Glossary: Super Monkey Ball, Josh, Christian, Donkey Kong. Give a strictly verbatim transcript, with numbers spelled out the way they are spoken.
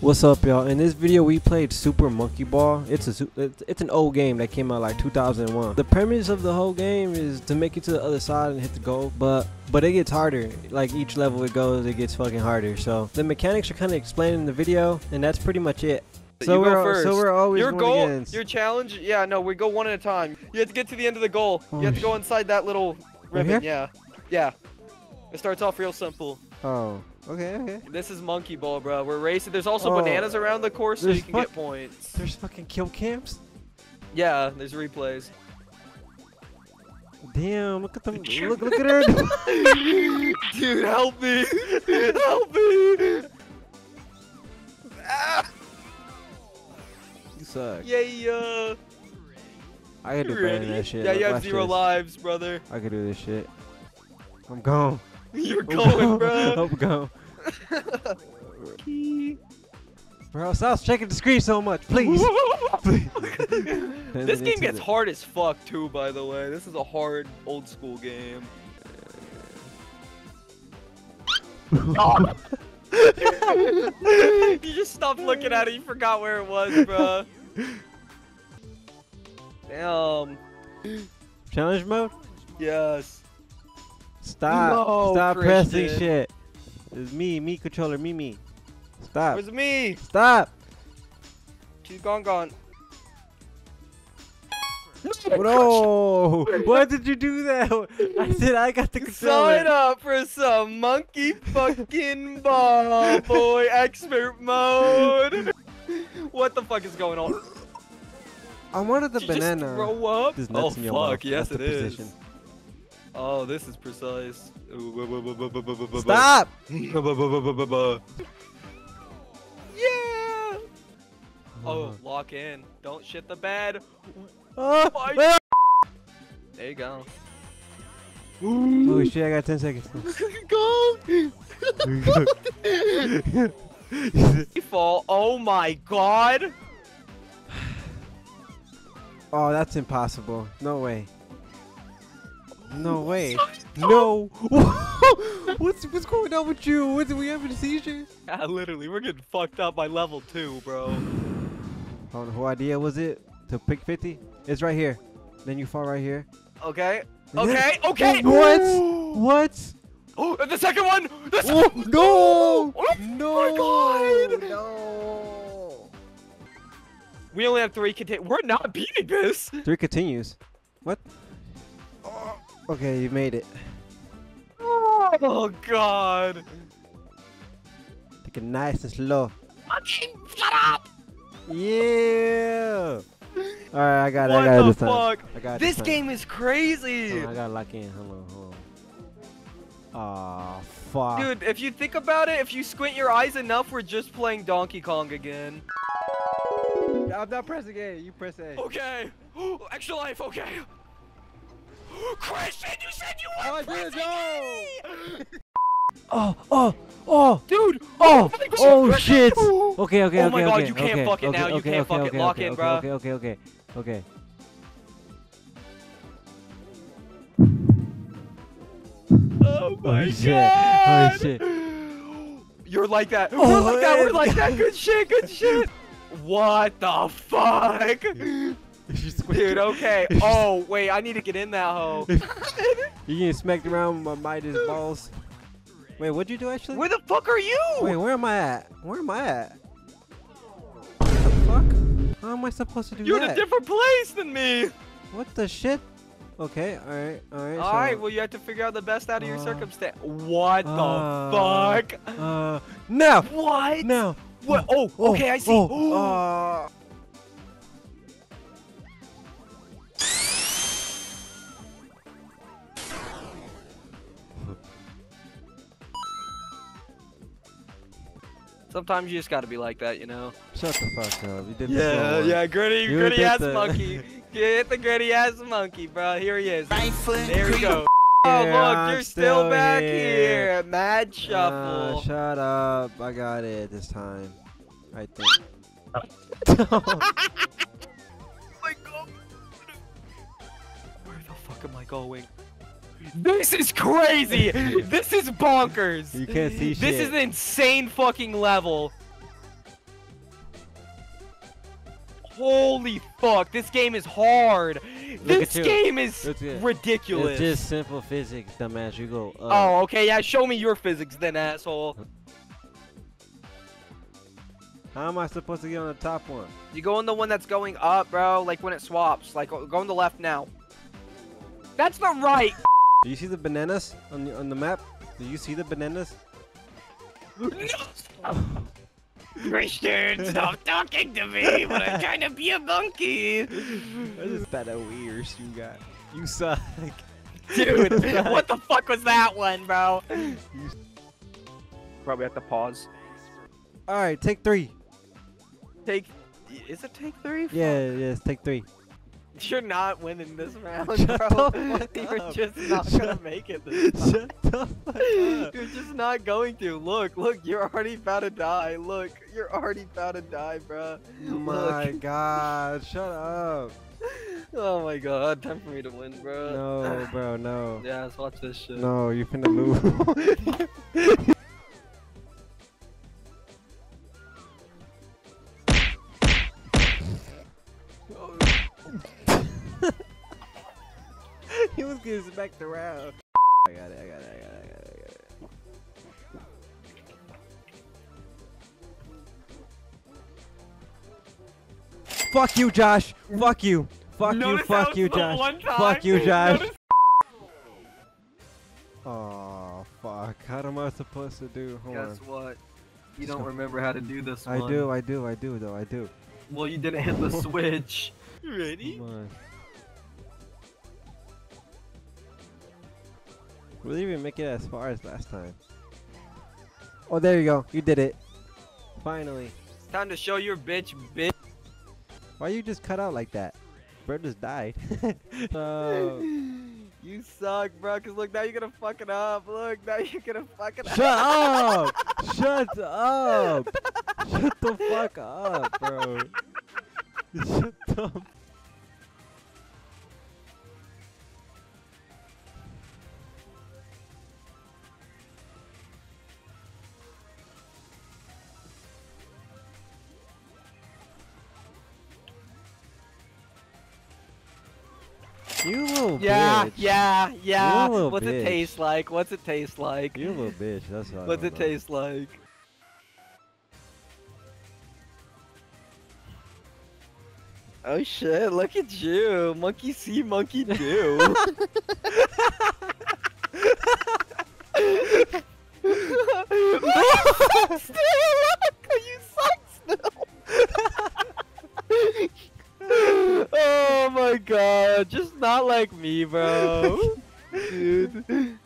What's up, y'all? In this video we played Super Monkey Ball. It's a it's an old game that came out like two thousand one. The premise of the whole game is to make it to the other side and hit the goal, but but it gets harder. Like each level it goes, it gets fucking harder. So the mechanics are kind of explained in the video, and that's pretty much it. So we're, first. so we're always your goal, against. your challenge. Yeah, no, we go one at a time. You have to get to the end of the goal. Oh, you have to go inside that little ribbon. Right yeah, yeah. It starts off real simple. Oh, okay, okay. This is Monkey Ball, bro. We're racing. There's also oh, bananas around the course, so you can get points. There's fucking kill cams. Yeah, there's replays. Damn! Look at them. Look, look at her. Dude, help me! Help me! Ah. You suck. Yeah, yeah. I could do better than that shit. Yeah, you have zero lives, brother. I could do this shit. I'm gone. You're going, bro. I'm going. Bro, stop checking the screen so much, please. please. This game gets hard as fuck too, by the way. This is a hard, old school game. Oh. You just stopped looking at it. You forgot where it was, bro. Damn. Challenge mode? Yes. Stop! No, Stop Christian. pressing shit. It's me, me controller, me, me. Stop. Where's me? Stop. She's gone, gone. Bro, why did you do that? I said I got the controller. Sign up for some monkey fucking ball, boy. Expert mode. What the fuck is going on? I wanted the Did banana. You just throw up? There's nuts oh in your fuck! Mouth. Yes, That's it is. Position. Oh, this is precise. Stop! Yeah! Oh, lock in. Don't shit the bed. Oh, my there you go. Ooh. Oh shit, I got ten seconds. Go! You fall. Oh my god! Oh, that's impossible. No way. No way. No. what's what's going on with you? What, are we having a seizure? Yeah, literally, we're getting fucked up by level two, bro. Oh, whose idea was it to pick fifty? It's right here. Then you fall right here. Okay. Okay. Okay. What? What? Oh, the second one. The se oh, no. Oh, no. Oh my god. No. We only have three continue. We're not beating this. Three continues. What? Okay, you made it. Oh god. Take it nice and slow. Monkey, shut up! Yeah! Alright, I got it, I got it this time. What the fuck? I got it this time. This game is crazy! Oh, I gotta lock in, hold on, hold on. Aw, fuck. Dude, if you think about it, if you squint your eyes enough, we're just playing Donkey Kong again. I'm not pressing A, you press A. Okay! Extra life, okay! Christian, you said you were pressing A! Oh, oh, oh, dude! Oh, oh, shit! Okay, okay, okay, okay. Oh my god, you can't fuck it now. You can't fuck it. Lock in, bro. Okay, okay, okay, okay. Oh my god! Oh shit! You're like that. We're like that. We're like that. Good shit. Good shit. What the fuck? Dude, okay. Oh, wait, I need to get in that hole. You getting smacked around by Midas balls. Wait, what'd you do actually? Where the fuck are you? Wait, where am I at? Where am I at? What the fuck? How am I supposed to do You're that? You're in a different place than me. What the shit? Okay, alright, alright. Alright, so well, you have to figure out the best out of uh, your circumstance. What uh, the fuck? Uh, no. What? No. What? Oh, oh okay, I see. Oh, uh, Sometimes you just gotta be like that, you know? Shut the fuck up. You did yeah, yeah, gritty, you gritty ass the... monkey. Get the gritty ass monkey, bro. Here he is. Right foot. There we go. Oh, look, I'm you're still, still back here. here. Mad shuffle. Uh, shut up. I got it this time. I think. Oh my god. Where the fuck am I going? This is crazy! This is bonkers! You can't see shit. This is an insane fucking level. Holy fuck, this game is hard. This game is ridiculous. It's just simple physics, dumbass. You go up. Oh, okay, yeah, show me your physics then, asshole. How am I supposed to get on the top one? You go on the one that's going up, bro, like when it swaps. Like, go on the left now. That's the right. Do you see the bananas on the, on the map? Do you see the bananas? No! Oh. Christian, stop talking to me when I'm trying to be a monkey! That's just that weird you got. You suck. Dude, what the fuck was that one, bro? Probably have to pause. Alright, take three. Take... Is it take three? Fuck. Yeah, yeah, it's take three. You're not winning this round, bro. You're just not gonna make it this time. Shut the fuck up. You're just not going to. Look, look, you're already about to die. Look, you're already about to die, bro. Oh my god, shut up. Oh my god, time for me to win, bro. No, bro, no. Yeah, let's watch this shit. No, you're finna move. He was getting smacked around. I got it, I got it, I got it, I got it, I got it. Fuck you, Josh! Fuck you! Fuck you, fuck you, Josh! Fuck you, Josh! Aw, fuck. What am I supposed to do? Hold on. Guess what? You don't remember how to do this one. I do, I do, I do, though, I do. Well, you didn't hit the switch. You ready? Come on. We didn't even make it as far as last time. Oh, there you go. You did it. Finally. Time to show your bitch, bitch. Why you just cut out like that? Bro just died. So... You suck, bro. Cause look, now you're gonna fuck it up. Look, now you're gonna fuck it up. Shut up! Shut up! Shut the fuck up, bro. Shut the fuck. You little yeah, bitch. Yeah, yeah, yeah. What's bitch. It taste like? What's it taste like? You little bitch, that's all. What's it know. Taste like? Oh shit, look at you. Monkey see, monkey do. You suck still! You suck still! Oh my god, just not like me, bro. Dude.